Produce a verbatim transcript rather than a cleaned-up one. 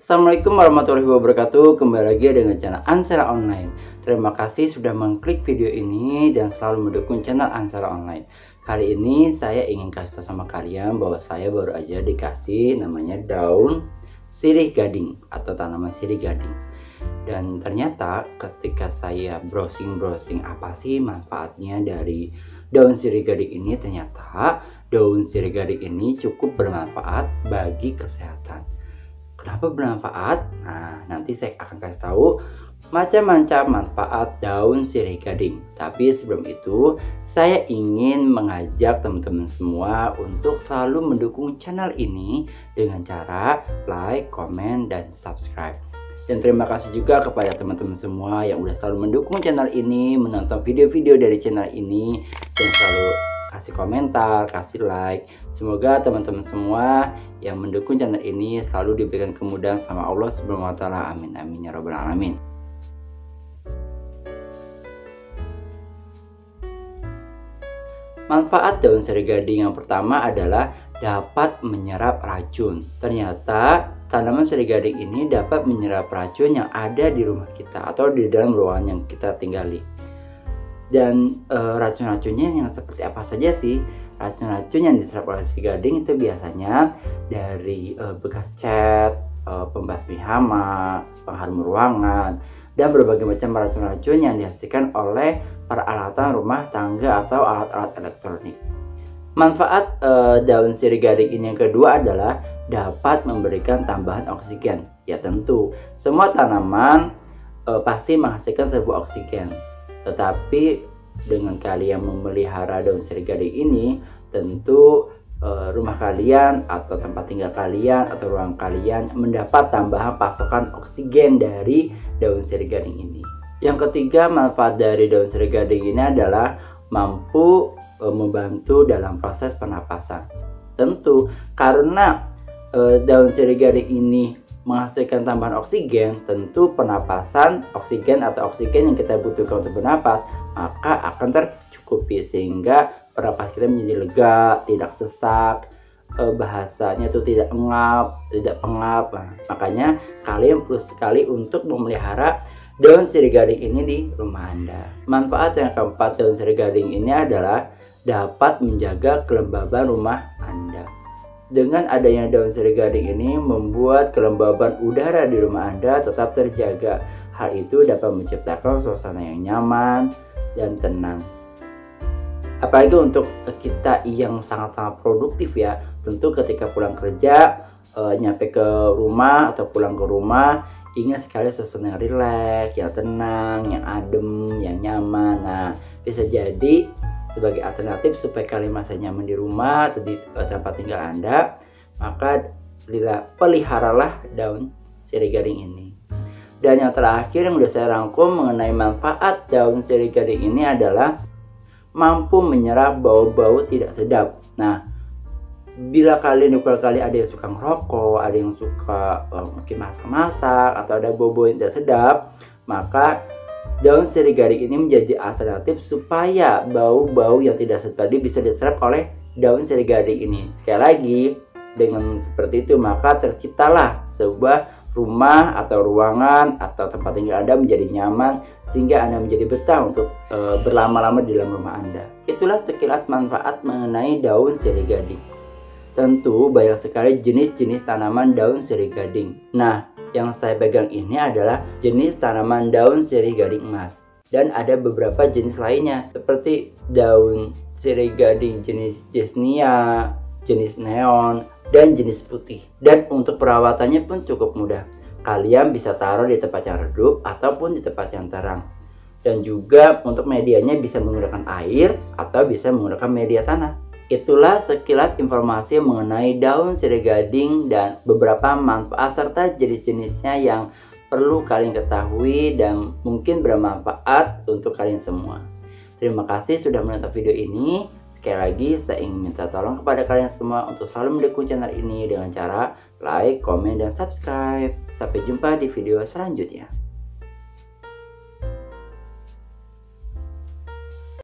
Assalamualaikum warahmatullahi wabarakatuh. Kembali lagi dengan channel Ansera Online. Terima kasih sudah mengklik video ini dan selalu mendukung channel Ansera Online. Kali ini saya ingin kasih tahu sama kalian bahwa saya baru aja dikasih namanya daun sirih gading atau tanaman sirih gading. Dan ternyata ketika saya browsing-browsing apa sih manfaatnya dari daun sirih gading ini, ternyata daun sirih gading ini cukup bermanfaat bagi kesehatan. Kenapa bermanfaat? Nah, nanti saya akan kasih tahu macam-macam manfaat daun sirih gading. Tapi sebelum itu, saya ingin mengajak teman-teman semua untuk selalu mendukung channel ini dengan cara like, comment, dan subscribe. Dan terima kasih juga kepada teman-teman semua yang udah selalu mendukung channel ini, menonton video-video dari channel ini, dan selalu kasih komentar, kasih like. Semoga teman-teman semua yang mendukung channel ini selalu diberikan kemudahan sama Allah Subhanahu wa Ta'ala. Amin amin ya robbal alamin. Manfaat daun sirih gading yang pertama adalah dapat menyerap racun. Ternyata tanaman sirih gading ini dapat menyerap racun yang ada di rumah kita atau di dalam ruangan yang kita tinggali. Dan e, racun-racunnya yang seperti apa saja sih? Racun-racun yang diserap oleh sirih gading itu biasanya dari e, bekas cat, e, pembasmi hama, pengharum ruangan, dan berbagai macam racun-racun yang dihasilkan oleh peralatan rumah tangga atau alat-alat elektronik. Manfaat e, daun sirih gading ini yang kedua adalah dapat memberikan tambahan oksigen. Ya tentu, semua tanaman e, pasti menghasilkan sebuah oksigen. Tetapi dengan kalian memelihara daun sirih gading ini, tentu e, rumah kalian atau tempat tinggal kalian atau ruang kalian mendapat tambahan pasokan oksigen dari daun sirih gading ini. Yang ketiga, manfaat dari daun sirih gading ini adalah mampu e, membantu dalam proses pernapasan. Tentu karena e, daun sirih gading ini menghasilkan tambahan oksigen, tentu pernapasan oksigen atau oksigen yang kita butuhkan untuk bernapas maka akan tercukupi, sehingga pernapas kita menjadi lega, tidak sesak, bahasanya itu tidak ngap, tidak pengap. Nah, makanya kalian perlu sekali untuk memelihara daun sirih gading ini di rumah Anda. Manfaat yang keempat daun sirih gading ini adalah dapat menjaga kelembaban rumah Anda. Dengan adanya daun sirih gading ini membuat kelembaban udara di rumah Anda tetap terjaga. Hal itu dapat menciptakan suasana yang nyaman dan tenang. Apalagi untuk kita yang sangat-sangat produktif ya. Tentu ketika pulang kerja, e, nyampe ke rumah atau pulang ke rumah, ingin sekali suasana yang rileks, yang tenang, yang adem, yang nyaman. Nah, bisa jadi sebagai alternatif supaya kalian merasa nyaman di rumah atau di tempat tinggal Anda, maka peliharalah daun sirih gading ini. Dan yang terakhir yang sudah saya rangkum mengenai manfaat daun sirih gading ini adalah mampu menyerap bau-bau tidak sedap. Nah, bila kalian kalau kalian ada yang suka ngerokok, ada yang suka oh, mungkin masak-masak atau ada bau-bau yang tidak sedap, maka daun sirih gading ini menjadi alternatif supaya bau-bau yang tidak sedap tadi bisa diserap oleh daun sirih gading ini. Sekali lagi, dengan seperti itu maka terciptalah sebuah rumah atau ruangan atau tempat tinggal Anda menjadi nyaman, sehingga Anda menjadi betah untuk e, berlama-lama di dalam rumah Anda. Itulah sekilas manfaat mengenai daun sirih gading. Tentu banyak sekali jenis-jenis tanaman daun sirih gading. Nah, yang saya pegang ini adalah jenis tanaman daun sirih gading emas, dan ada beberapa jenis lainnya seperti daun sirih gading jenis jesnia, jenis neon, dan jenis putih. Dan untuk perawatannya pun cukup mudah. Kalian bisa taruh di tempat yang redup ataupun di tempat yang terang. Dan juga untuk medianya bisa menggunakan air atau bisa menggunakan media tanah. Itulah sekilas informasi mengenai daun sirih gading dan beberapa manfaat serta jenis-jenisnya yang perlu kalian ketahui dan mungkin bermanfaat untuk kalian semua. Terima kasih sudah menonton video ini. Sekali lagi saya ingin minta tolong kepada kalian semua untuk selalu mendukung channel ini dengan cara like, komen, dan subscribe. Sampai jumpa di video selanjutnya.